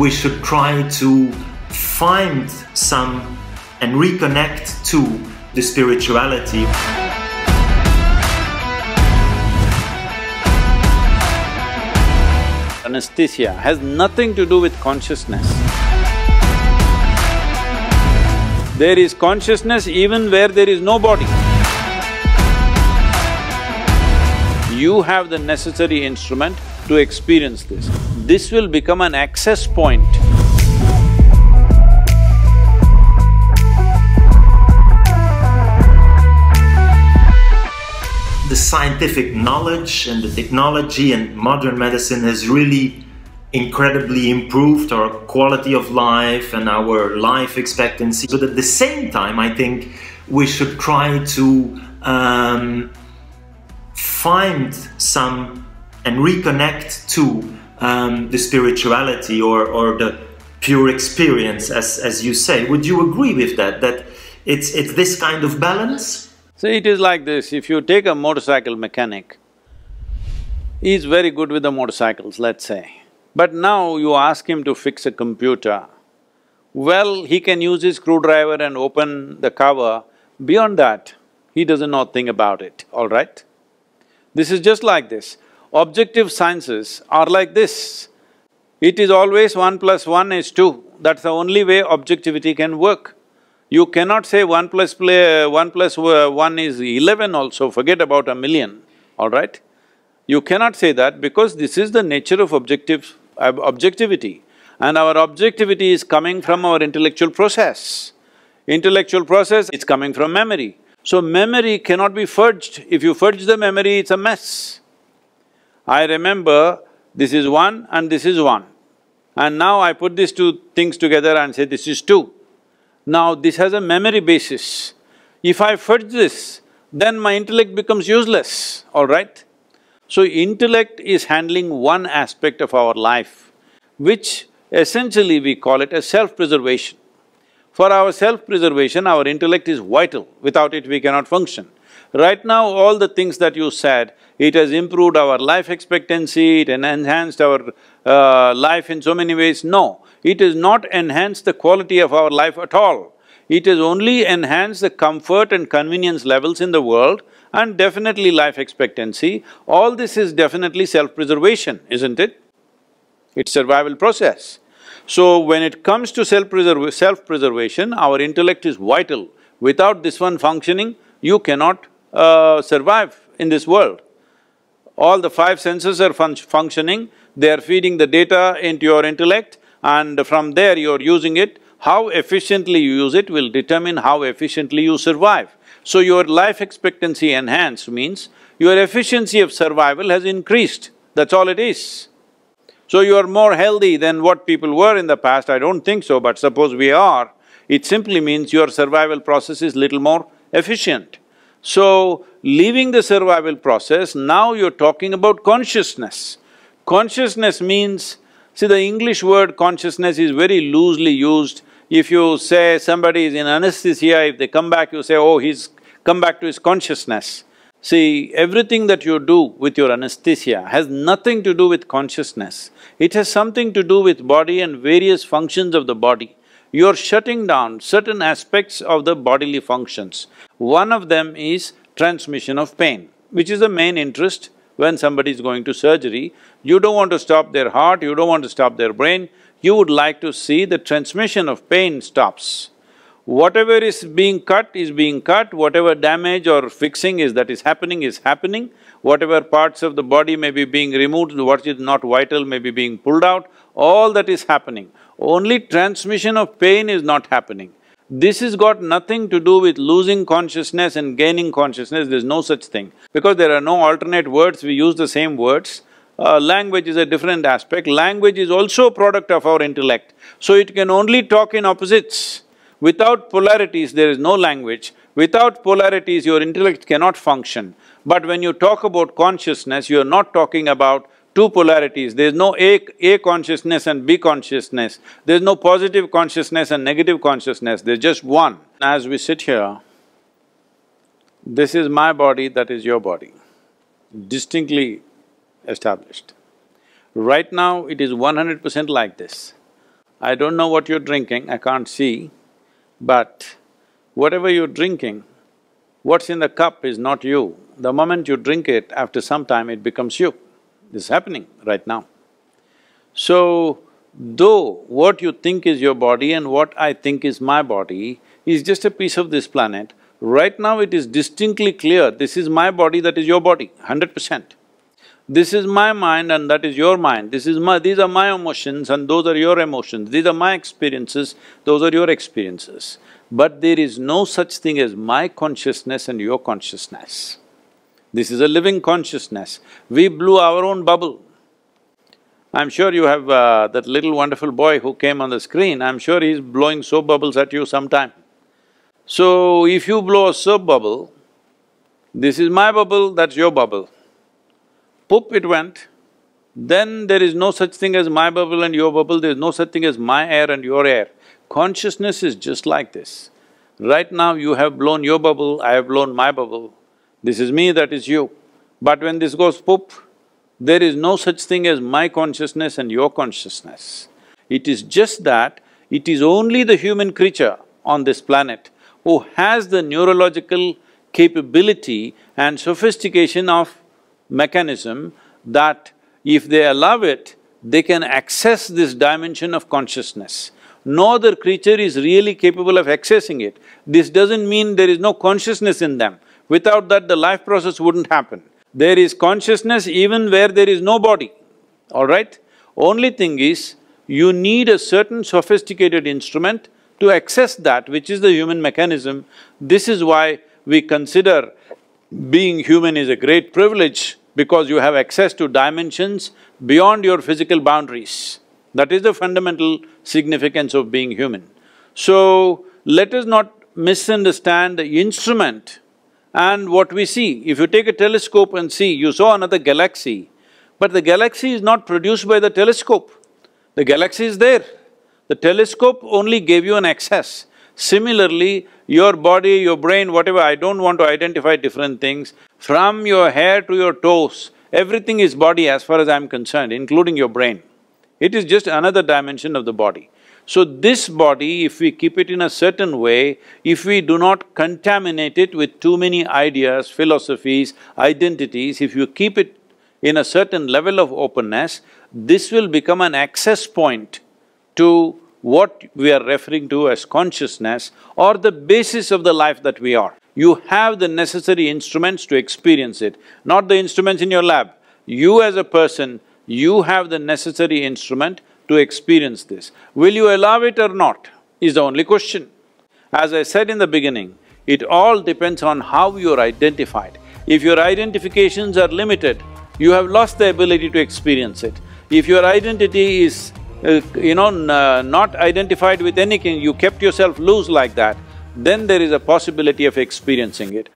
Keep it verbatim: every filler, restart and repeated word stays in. we should try to find some and reconnect to the spirituality. Anesthesia has nothing to do with consciousness. There is consciousness even where there is no body. You have the necessary instrument to experience this. This will become an access point. The scientific knowledge and the technology and modern medicine has really incredibly improved our quality of life and our life expectancy. But at the same time, I think we should try to um, find some and reconnect to um, the spirituality or, or the pure experience, as, as you say. Would you agree with that, that it's, it's this kind of balance? See, it is like this, if you take a motorcycle mechanic, he's very good with the motorcycles, let's say. But now you ask him to fix a computer, well, he can use his screwdriver and open the cover. Beyond that, he doesn't know a thing about it, all right? This is just like this. Objective sciences are like this. It is always one plus one is two. That's the only way objectivity can work. You cannot say one plus play, one plus one is eleven also, forget about a million, all right? You cannot say that because this is the nature of objective… Ob objectivity. And our objectivity is coming from our intellectual process. Intellectual process, it's coming from memory. So memory cannot be fudged. If you fudge the memory, it's a mess. I remember this is one and this is one. And now I put these two things together and say this is two. Now, this has a memory basis. If I fudge this, then my intellect becomes useless, all right? So, intellect is handling one aspect of our life, which essentially we call it as self-preservation. For our self-preservation, our intellect is vital. Without it, we cannot function. Right now, all the things that you said, it has improved our life expectancy, it enhanced our uh, life in so many ways. No, it has not enhanced the quality of our life at all. It has only enhanced the comfort and convenience levels in the world and definitely life expectancy. All this is definitely self-preservation, isn't it? It's survival process. So, when it comes to self-preserv- self-preservation, our intellect is vital. Without this one functioning, you cannot uh, survive in this world. All the five senses are fun- functioning, they are feeding the data into your intellect, and from there you're using it. How efficiently you use it will determine how efficiently you survive. So your life expectancy enhanced means your efficiency of survival has increased, that's all it is. So you are more healthy than what people were in the past, I don't think so, but suppose we are, it simply means your survival process is little more efficient. So, leaving the survival process, now you're talking about consciousness. Consciousness means… See, the English word consciousness is very loosely used. If you say somebody is in anesthesia, if they come back, you say, oh, he's come back to his consciousness. See, everything that you do with your anesthesia has nothing to do with consciousness. It has something to do with body and various functions of the body. You're shutting down certain aspects of the bodily functions. One of them is transmission of pain, which is the main interest. When somebody is going to surgery, you don't want to stop their heart, you don't want to stop their brain, you would like to see the transmission of pain stops. Whatever is being cut is being cut, whatever damage or fixing is that is happening is happening, whatever parts of the body may be being removed, what is not vital may be being pulled out, all that is happening. Only transmission of pain is not happening. This has got nothing to do with losing consciousness and gaining consciousness, there's no such thing. Because there are no alternate words, we use the same words. Uh, language is a different aspect. Language is also a product of our intellect. So it can only talk in opposites. Without polarities, there is no language. Without polarities, your intellect cannot function. But when you talk about consciousness, you are not talking about two polarities, there is no A, A consciousness and B consciousness, there is no positive consciousness and negative consciousness, there is just one. As we sit here, this is my body, that is your body, distinctly established. Right now, it is one hundred percent like this. I don't know what you're drinking, I can't see, but whatever you're drinking, what's in the cup is not you. The moment you drink it, after some time it becomes you. This is happening right now. So, though what you think is your body and what I think is my body is just a piece of this planet, right now it is distinctly clear, this is my body, that is your body, hundred percent. This is my mind and that is your mind, this is my… these are my emotions and those are your emotions, these are my experiences, those are your experiences. But there is no such thing as my consciousness and your consciousness. This is a living consciousness. We blew our own bubble. I'm sure you have uh, that little wonderful boy who came on the screen, I'm sure he's blowing soap bubbles at you sometime. So, if you blow a soap bubble, this is my bubble, that's your bubble. Poop, it went. Then there is no such thing as my bubble and your bubble, there is no such thing as my air and your air. Consciousness is just like this. Right now you have blown your bubble, I have blown my bubble. This is me, that is you. But when this goes poop, there is no such thing as my consciousness and your consciousness. It is just that it is only the human creature on this planet who has the neurological capability and sophistication of mechanism that if they allow it, they can access this dimension of consciousness. No other creature is really capable of accessing it. This doesn't mean there is no consciousness in them. Without that, the life process wouldn't happen. There is consciousness even where there is no body, all right? Only thing is, you need a certain sophisticated instrument to access that, which is the human mechanism. This is why we consider being human is a great privilege, because you have access to dimensions beyond your physical boundaries. That is the fundamental significance of being human. So, let us not misunderstand the instrument and what we see. If you take a telescope and see, you saw another galaxy, but the galaxy is not produced by the telescope. The galaxy is there. The telescope only gave you an access. Similarly, your body, your brain, whatever, I don't want to identify different things. From your hair to your toes, everything is body as far as I'm concerned, including your brain. It is just another dimension of the body. So this body, if we keep it in a certain way, if we do not contaminate it with too many ideas, philosophies, identities, if you keep it in a certain level of openness, this will become an access point to what we are referring to as consciousness or the basis of the life that we are. You have the necessary instruments to experience it, not the instruments in your lab. You as a person, you have the necessary instrument to experience this. Will you allow it or not is the only question. As I said in the beginning, it all depends on how you're identified. If your identifications are limited, you have lost the ability to experience it. If your identity is Uh, you know, not identified with anything, you kept yourself loose like that, then there is a possibility of experiencing it.